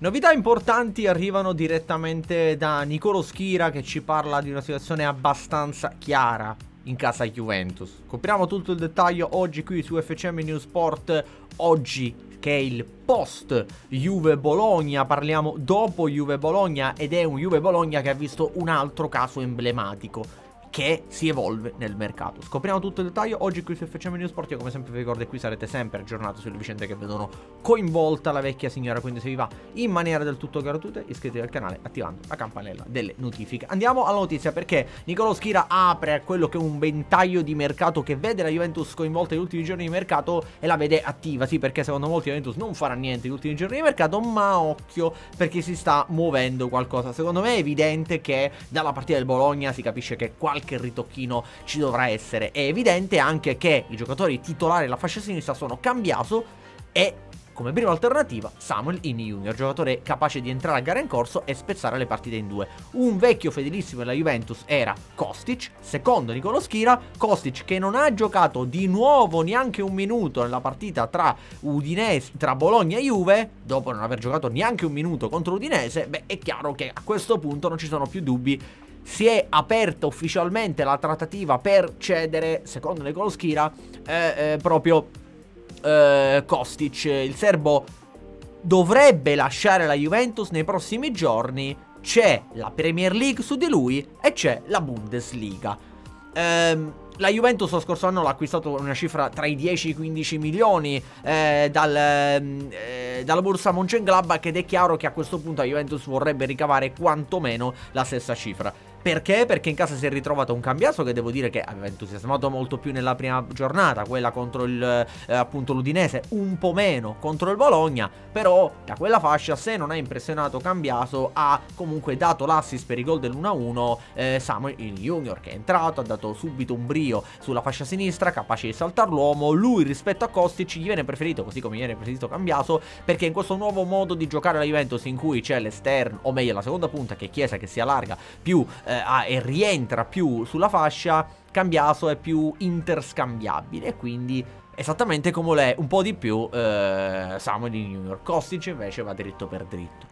Novità importanti arrivano direttamente da Nicolò Schira, che ci parla di una situazione abbastanza chiara in casa Juventus. Copriamo tutto il dettaglio oggi qui su FCM Newsport, oggi che è il post Juve-Bologna, parliamo dopo Juve-Bologna, ed è un Juve-Bologna che ha visto un altro caso emblematico che si evolve nel mercato. Scopriamo tutto il dettaglio oggi qui su FCM Newsport. Io come sempre vi ricordo che qui sarete sempre aggiornati sulle vicende che vedono coinvolta la vecchia signora, quindi se vi va in maniera del tutto gratuita iscrivetevi al canale attivando la campanella delle notifiche. Andiamo alla notizia, perché Nicolò Schira apre a quello che è un ventaglio di mercato che vede la Juventus coinvolta negli ultimi giorni di mercato e la vede attiva, sì, perché secondo molti la Juventus non farà niente negli ultimi giorni di mercato, ma occhio perché si sta muovendo qualcosa. Secondo me è evidente che dalla partita del Bologna si capisce che qualche ritocchino ci dovrà essere. È evidente anche che i giocatori titolari della fascia sinistra sono Cambiaso e, come prima alternativa, Samuel Iling-Junior, giocatore capace di entrare a gara in corso e spezzare le partite in due. Un vecchio fedelissimo della Juventus era Kostic, secondo Nicolò Schira. Kostic che non ha giocato di nuovo neanche un minuto nella partita tra Bologna e Juve, dopo non aver giocato neanche un minuto contro Udinese. Beh, è chiaro che a questo punto non ci sono più dubbi. Si è aperta ufficialmente la trattativa per cedere, secondo Nicolò Schira, Kostic. Il serbo dovrebbe lasciare la Juventus nei prossimi giorni. C'è la Premier League su di lui e c'è la Bundesliga. La Juventus lo scorso anno l'ha acquistato una cifra tra i 10 e i 15 milioni dalla Borussia Mönchengladbach, ed è chiaro che a questo punto la Juventus vorrebbe ricavare quantomeno la stessa cifra. Perché? Perché in casa si è ritrovato un Cambiaso che devo dire che aveva entusiasmato molto più nella prima giornata, quella contro l'Udinese, un po' meno contro il Bologna, però da quella fascia, se non ha impressionato Cambiaso, ha comunque dato l'assist per il gol dell'1-1 Samuel Iling-Junior, che è entrato, ha dato subito un brio sulla fascia sinistra, capace di saltare l'uomo. Lui rispetto a Kostic gli viene preferito, così come gli viene preferito Cambiaso, perché in questo nuovo modo di giocare la Juventus, in cui c'è l'esterno, o meglio la seconda punta, che è Chiesa, che si allarga più e rientra più sulla fascia, Cambiaso è più interscambiabile, quindi esattamente come lo è un po' di più Samuel Iling-Junior. Kostic invece va dritto per dritto.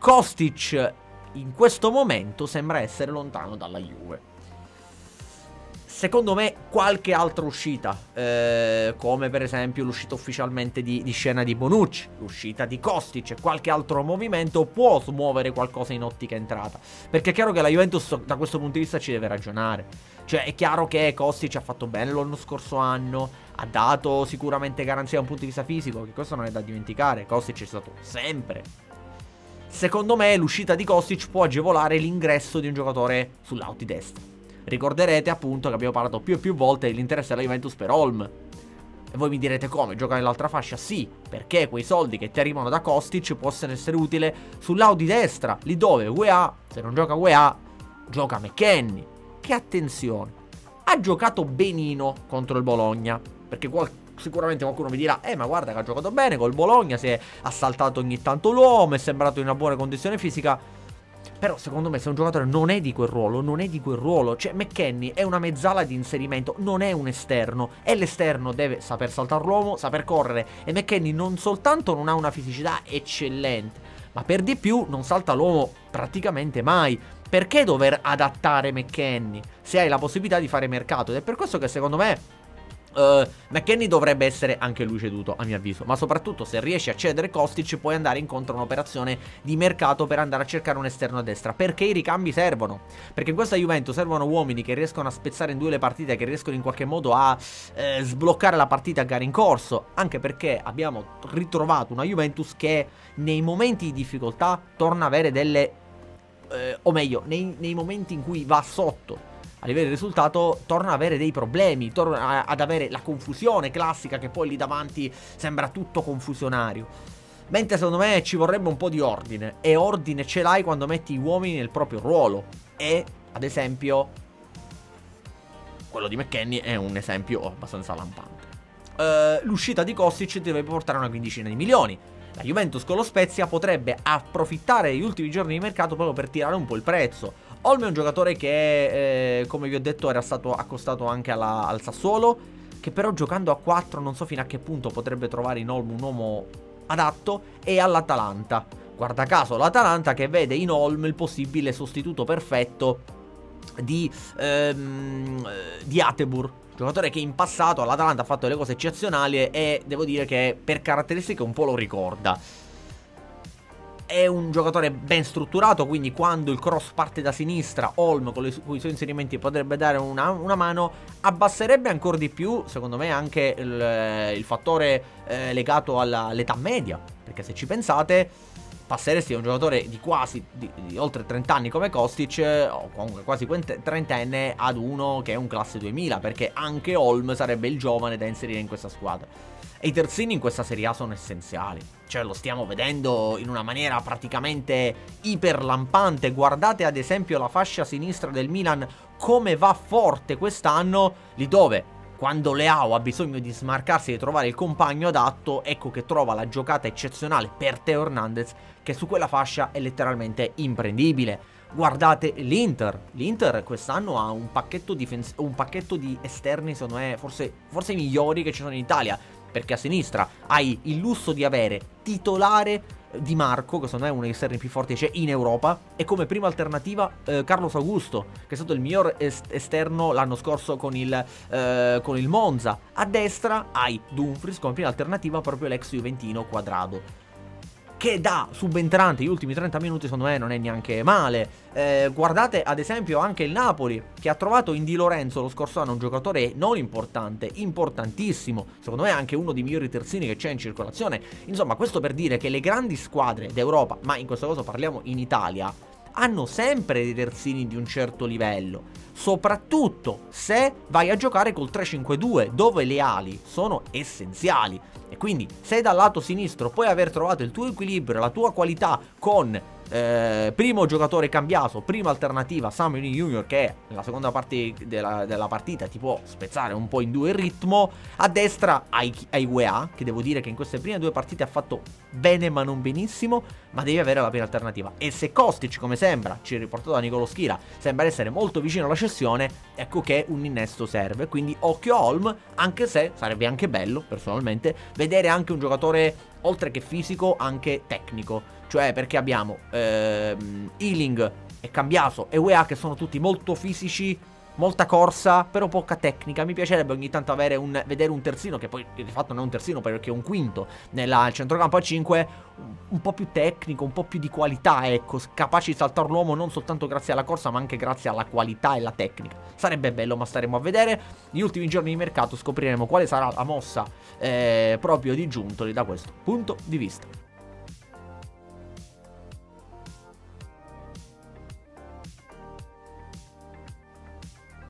Kostic in questo momento sembra essere lontano dalla Juve. Secondo me qualche altra uscita, come per esempio l'uscita ufficialmente di scena di Bonucci, l'uscita di Kostic e qualche altro movimento, può smuovere qualcosa in ottica entrata. Perché è chiaro che la Juventus da questo punto di vista ci deve ragionare. Cioè è chiaro che Kostic ha fatto bene lo scorso anno, ha dato sicuramente garanzia da un punto di vista fisico, che questo non è da dimenticare, Kostic è stato sempre. Secondo me l'uscita di Kostic può agevolare l'ingresso di un giocatore sul lato di destra. Ricorderete appunto che abbiamo parlato più e più volte dell'interesse della Juventus per Holm. E voi mi direte: come? Gioca nell'altra fascia? Sì, perché quei soldi che ti arrivano da Kostic possono essere utili sul lato di destra, lì dove UEA, se non gioca UEA, gioca McKennie, che attenzione, ha giocato benino contro il Bologna, perché sicuramente qualcuno mi dirà: ma guarda che ha giocato bene col Bologna, si è assaltato ogni tanto l'uomo, è sembrato in una buona condizione fisica. Però secondo me se un giocatore non è di quel ruolo, cioè McKennie è una mezzala di inserimento, non è un esterno, e l'esterno deve saper saltare l'uomo, saper correre, e McKennie non soltanto non ha una fisicità eccellente, ma per di più non salta l'uomo praticamente mai. Perché dover adattare McKennie se hai la possibilità di fare mercato? Ed è per questo che secondo me McKennie dovrebbe essere anche lui ceduto, a mio avviso. Ma soprattutto, se riesci a cedere Kostic, puoi andare incontro a un'operazione di mercato per andare a cercare un esterno a destra, perché i ricambi servono, perché in questa Juventus servono uomini che riescono a spezzare in due le partite, che riescono in qualche modo a sbloccare la partita a gara in corso. Anche perché abbiamo ritrovato una Juventus che nei momenti di difficoltà torna a avere delle o meglio, nei momenti in cui va sotto a livello di risultato, torna ad avere dei problemi, torna ad avere la confusione classica, che poi lì davanti sembra tutto confusionario. Mentre secondo me ci vorrebbe un po' di ordine, e ordine ce l'hai quando metti uomini nel proprio ruolo. E ad esempio quello di McKennie è un esempio abbastanza lampante. L'uscita di Kostic deve portare una quindicina di milioni. La Juventus con lo Spezia potrebbe approfittare degli ultimi giorni di mercato proprio per tirare un po' il prezzo. Holm è un giocatore che, come vi ho detto, era stato accostato anche al Sassuolo, che però giocando a 4 non so fino a che punto potrebbe trovare in Holm un uomo adatto, e all'Atalanta. guarda caso l'Atalanta, che vede in Holm il possibile sostituto perfetto di Atebur, giocatore che in passato all'Atalanta ha fatto delle cose eccezionali e devo dire che per caratteristiche un po' lo ricorda. È un giocatore ben strutturato, quindi quando il cross parte da sinistra, Holm con i suoi inserimenti potrebbe dare una mano. Abbasserebbe ancora di più, secondo me, anche il fattore legato all'età media, perché se ci pensate, passeresti a un giocatore di quasi di oltre 30 anni come Kostic, o comunque quasi trentenne, ad uno che è un classe 2000, perché anche Holm sarebbe il giovane da inserire in questa squadra. E i terzini in questa Serie A sono essenziali, cioè lo stiamo vedendo in una maniera praticamente iperlampante. Guardate ad esempio la fascia sinistra del Milan, come va forte quest'anno, lì dove quando Leao ha bisogno di smarcarsi e trovare il compagno adatto, ecco che trova la giocata eccezionale per Theo Hernandez, che su quella fascia è letteralmente imprendibile. Guardate l'Inter quest'anno ha un pacchetto di esterni, secondo me, forse i migliori che ci sono in Italia, perché a sinistra hai il lusso di avere titolare Di Marco, che secondo me è uno degli esterni più forti c'è in Europa, e come prima alternativa Carlos Augusto, che è stato il miglior esterno l'anno scorso con il Monza. A destra hai Dumfries, come prima alternativa proprio l'ex juventino Quadrado, che da subentrante gli ultimi 30 minuti secondo me non è neanche male. Guardate ad esempio anche il Napoli, che ha trovato in Di Lorenzo lo scorso anno un giocatore non importante, importantissimo, secondo me anche uno dei migliori terzini che c'è in circolazione. Insomma, questo per dire che le grandi squadre d'Europa, ma in questo caso parliamo in Italia, hanno sempre dei terzini di un certo livello, soprattutto se vai a giocare col 3-5-2, dove le ali sono essenziali. E quindi se dal lato sinistro puoi aver trovato il tuo equilibrio, la tua qualità con primo giocatore Cambiaso, prima alternativa Samuel Iling-Junior, che nella seconda parte della partita ti può spezzare un po' in due il ritmo. A destra hai UEA, che devo dire che in queste prime due partite ha fatto bene ma non benissimo, ma devi avere la prima alternativa. E se Kostic, come sembra, ci è riportato da Nicolò Schira, sembra essere molto vicino alla cessione, ecco che un innesto serve. Quindi occhio a Holm, anche se sarebbe anche bello, personalmente, vedere anche un giocatore oltre che fisico anche tecnico, cioè perché abbiamo Iling e Cambiaso e UEA, che sono tutti molto fisici, molta corsa, però poca tecnica. Mi piacerebbe ogni tanto avere vedere un terzino, che poi di fatto non è un terzino perché è un quinto, nel centrocampo a 5, un po' più tecnico, un po' più di qualità, ecco, capace di saltare l'uomo non soltanto grazie alla corsa ma anche grazie alla qualità e alla tecnica. Sarebbe bello, ma staremo a vedere. Gli ultimi giorni di mercato scopriremo quale sarà la mossa proprio di Giuntoli da questo punto di vista.